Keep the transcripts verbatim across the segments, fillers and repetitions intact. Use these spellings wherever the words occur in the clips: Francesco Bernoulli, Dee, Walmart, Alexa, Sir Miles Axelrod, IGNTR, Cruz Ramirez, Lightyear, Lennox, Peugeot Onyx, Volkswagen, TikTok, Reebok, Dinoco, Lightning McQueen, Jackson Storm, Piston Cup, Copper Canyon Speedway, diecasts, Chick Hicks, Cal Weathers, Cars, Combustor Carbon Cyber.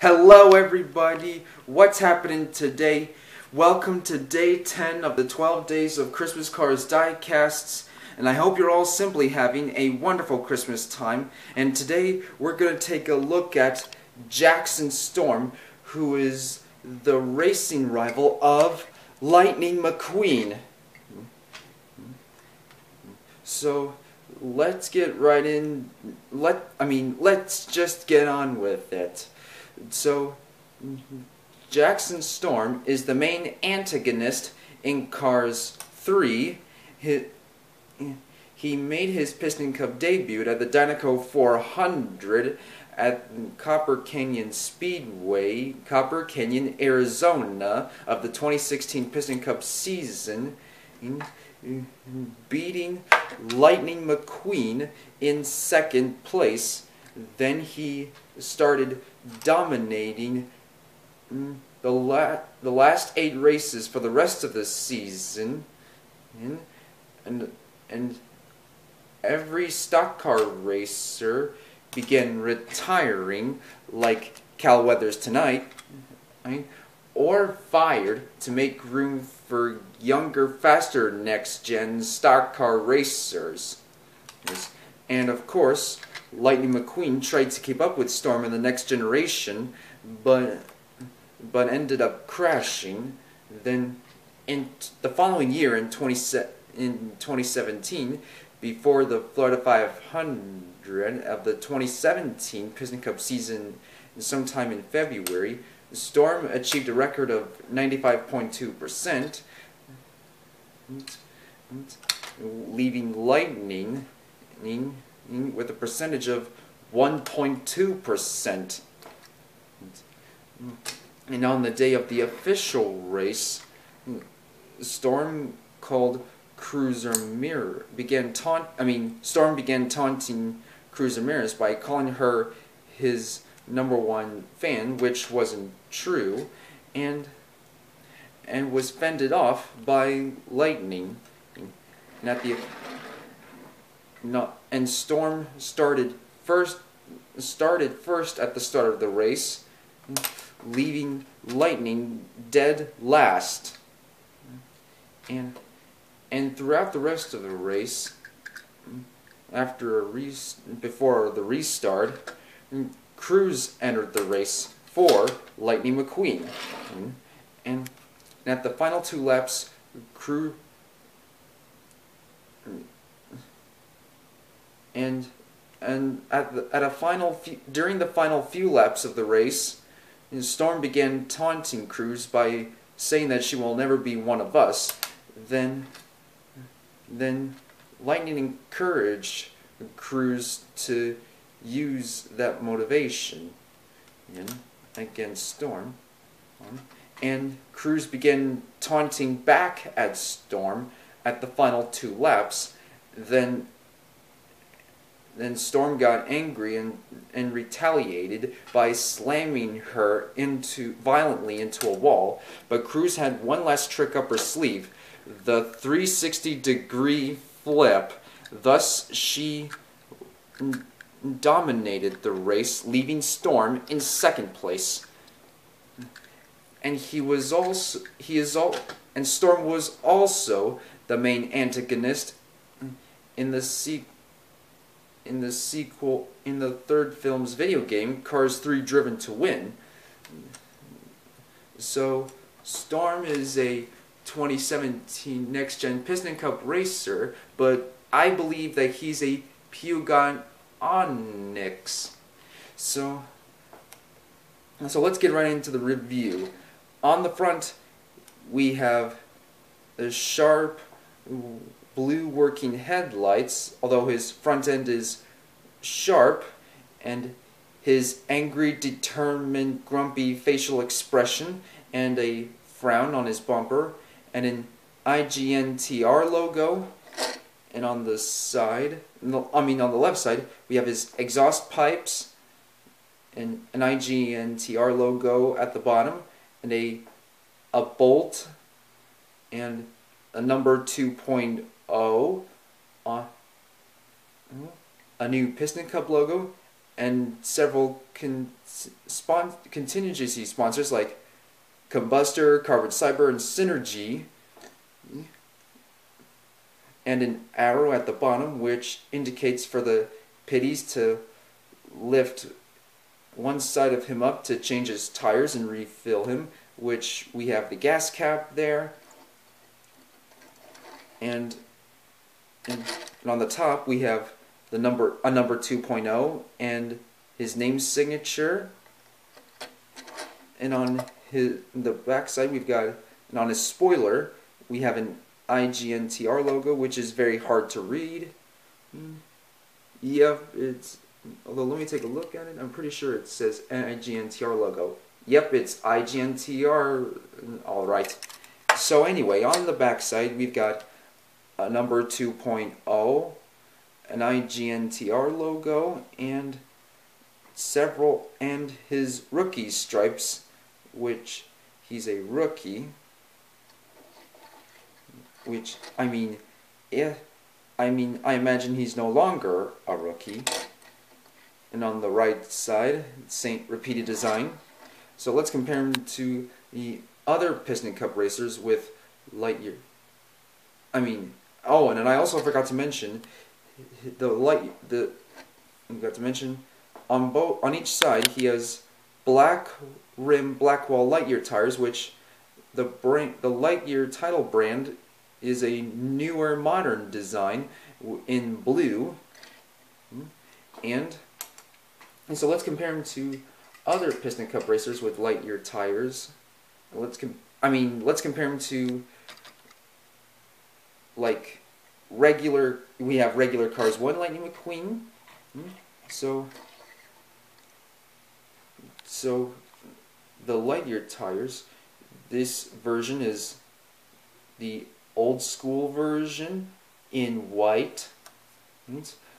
Hello everybody, what's happening today? Welcome to day ten of the twelve days of Christmas Cars Diecasts, and I hope you're all simply having a wonderful Christmas time. And today we're going to take a look at Jackson Storm, who is the racing rival of Lightning McQueen. So let's get right in, let, I mean, let's just get on with it. So, Jackson Storm is the main antagonist in Cars three. He, he made his Piston Cup debut at the Dinoco four hundred at Copper Canyon Speedway, Copper Canyon, Arizona, of the twenty sixteen Piston Cup season, beating Lightning McQueen in second place. Then he started dominating the, la the last eight races for the rest of the season, and, and every stock car racer began retiring, like Cal Weathers tonight, or fired to make room for younger, faster next-gen stock car racers. And of course, Lightning McQueen tried to keep up with Storm in the next generation, but but ended up crashing. Then, in the following year, in twenty seventeen, before the Florida five hundred of the twenty seventeen Piston Cup season, sometime in February, Storm achieved a record of ninety-five point two percent, leaving Lightning with a percentage of one point two percent. And on the day of the official race, Storm called Cruz Ramirez began taunt I mean Storm began taunting Cruz Ramirez by calling her his number one fan, which wasn't true, and and was fended off by Lightning. And at the No, and Storm started first started first at the start of the race, leaving Lightning dead last. And and throughout the rest of the race, after a re before the restart, Cruz entered the race for Lightning McQueen. And, and at the final two laps, Cruz And and at the, at a final few, during the final few laps of the race, Storm began taunting Cruz by saying that she will never be one of us. Then, then Lightning encouraged Cruz to use that motivation against Storm, and Cruz began taunting back at Storm at the final two laps. Then. Then Storm got angry and, and retaliated by slamming her into violently into a wall, but Cruz had one last trick up her sleeve, the three sixty degree flip. Thus, she dominated the race, leaving Storm in second place. And he was also he is all and Storm was also the main antagonist in the sequel. in the sequel, in the third film's video game, Cars three Driven to Win. So, Storm is a twenty seventeen Next Gen Piston Cup racer, but I believe that he's a Peugeot Onyx. So, so let's get right into the review. On the front, we have the sharp blue working headlights, although his front end is sharp, and his angry, determined, grumpy facial expression, and a frown on his bumper, and an I G N T R logo. And on the side, I mean on the left side, we have his exhaust pipes, and an I G N T R logo at the bottom, and a, a bolt, and a number two point oh. Oh, uh, a new Piston Cup logo, and several con spon contingency sponsors like Combustor, Carbon Cyber, and Synergy, and an arrow at the bottom which indicates for the pitties to lift one side of him up to change his tires and refill him, which we have the gas cap there, and and on the top we have the number a uh, number two point oh and his name signature, and on his the back side we've got, and on his spoiler we have an I G N T R logo, which is very hard to read. Yep, it's, although let me take a look at it, I'm pretty sure it says I G N T R logo. Yep, it's I G N T R, alright. So anyway, on the back side we've got a number two point oh, an I G N T R logo, and several, and his rookie stripes, which he's a rookie, which, I mean, yeah, I mean, I imagine he's no longer a rookie. And on the right side, same repeated design. So let's compare him to the other Piston Cup racers with Lightyear. I mean, oh, and then I also forgot to mention the light. The I forgot to mention on both on each side he has black rim Blackwall Lightyear tires, which the brand, the Lightyear title brand, is a newer modern design in blue. And And so let's compare him to other Piston Cup racers with Lightyear tires. Let's, com I mean, let's compare him to, like, regular. We have regular Cars one Lightning McQueen. So, so the Lightyear tires. This version is the old school version in white.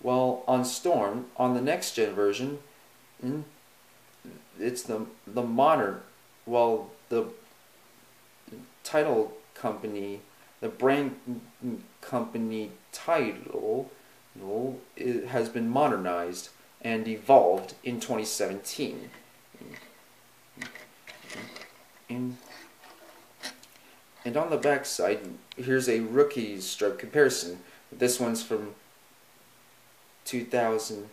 While on Storm, on the next gen version, it's the the modern, well, the title company, the brand company title it has been modernized and evolved in twenty seventeen. And, and on the back side, here's a rookie stripe comparison. This one's from two thousand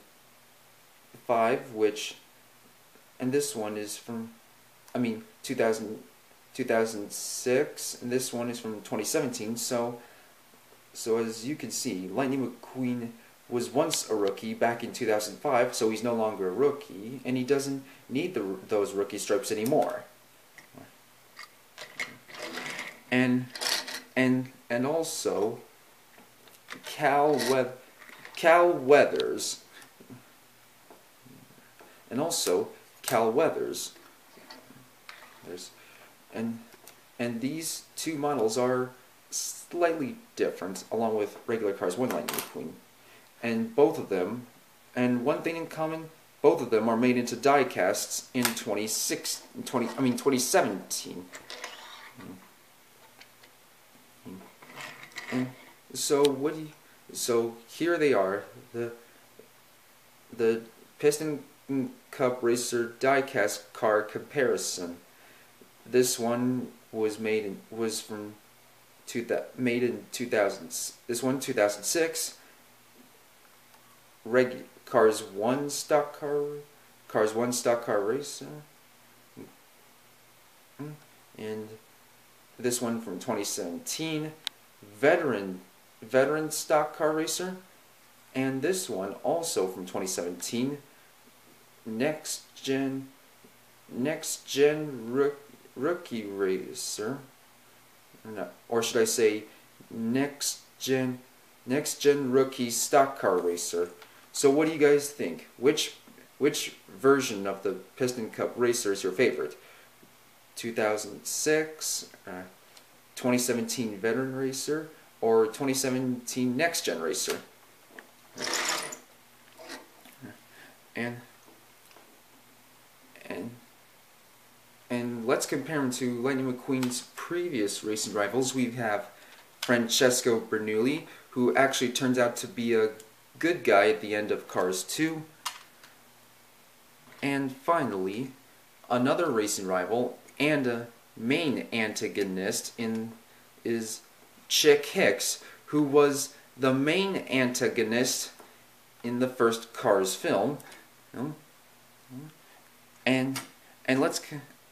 five, which, and this one is from, I mean, two thousand, two thousand six, and this one is from twenty seventeen, so, so as you can see, Lightning McQueen was once a rookie back in two thousand five, so he's no longer a rookie, and he doesn't need the, those rookie stripes anymore. And, and, and also, Cal Weathers, Cal Weathers, and also Cal Weathers. There's, and and these two models are slightly different, along with regular Cars one Lightning McQueen, and both of them, and one thing in common, both of them are made into die casts in twenty six, twenty, I mean twenty seventeen. And so what do you? So here they are, the the Piston Cup Racer diecast car comparison. This one was made in, was from two made in two thousand. This one two thousand six. Reg Cars one stock car, Cars one stock car racer, and this one from twenty seventeen, veteran. Veteran stock car racer, and this one also from twenty seventeen, next gen next gen rook, rookie racer, or, not, or should I say next gen next gen rookie stock car racer. So what do you guys think? Which which version of the Piston Cup racer is your favorite? two thousand six, uh, twenty seventeen veteran racer, or twenty seventeen next gen racer? And and and let's compare him to Lightning McQueen's previous racing rivals. We have Francesco Bernoulli, who actually turns out to be a good guy at the end of Cars two, And finally, another racing rival and a main antagonist in is Chick Hicks, who was the main antagonist in the first Cars film. And and let's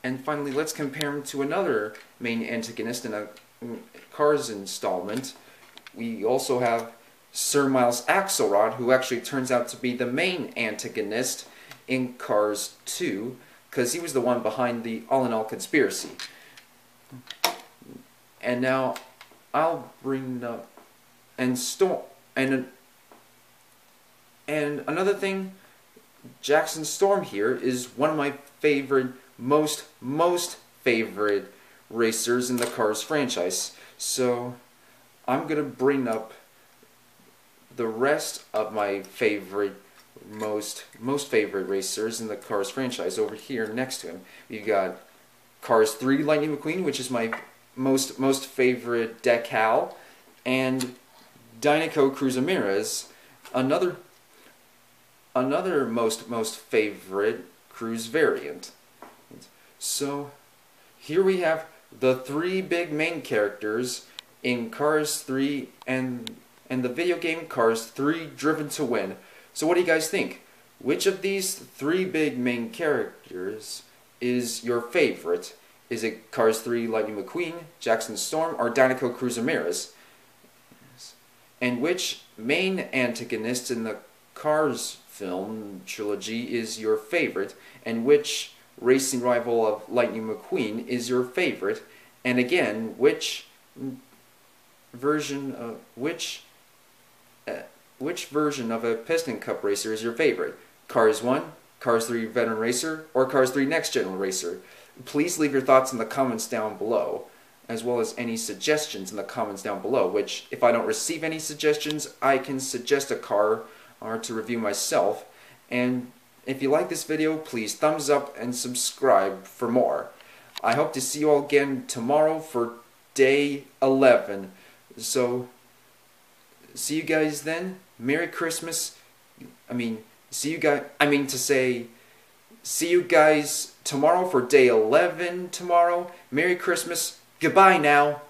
and finally let's compare him to another main antagonist in a Cars installment. We also have Sir Miles Axelrod, who actually turns out to be the main antagonist in Cars two, because he was the one behind the All in All conspiracy. And now I'll bring up and Storm and and another thing. Jackson Storm here is one of my favorite, most most favorite racers in the Cars franchise. So I'm gonna bring up the rest of my favorite, most most favorite racers in the Cars franchise over here next to him. We've got Cars three Lightning McQueen, which is my most most favorite decal, and Dinoco Cruz Ramirez, another another most most favorite Cruz variant. So here we have the three big main characters in Cars three and and the video game Cars three Driven to Win. So what do you guys think? Which of these three big main characters is your favorite? Is it Cars three Lightning McQueen, Jackson Storm, or Dinoco Cruz Ramirez? And which main antagonist in the Cars film trilogy is your favorite? And which racing rival of Lightning McQueen is your favorite? And again, which version of which uh, which version of a Piston Cup racer is your favorite? Cars one, Cars three Veteran Racer, or Cars three Next Gen Racer? Please leave your thoughts in the comments down below, as well as any suggestions in the comments down below, which, if I don't receive any suggestions, I can suggest a car or to review myself. And if you like this video, please thumbs up and subscribe for more. I hope to see you all again tomorrow for day eleven. So, see you guys then. Merry Christmas. I mean, see you guys, I mean to say, see you guys tomorrow for day eleven tomorrow. Merry Christmas. Goodbye now.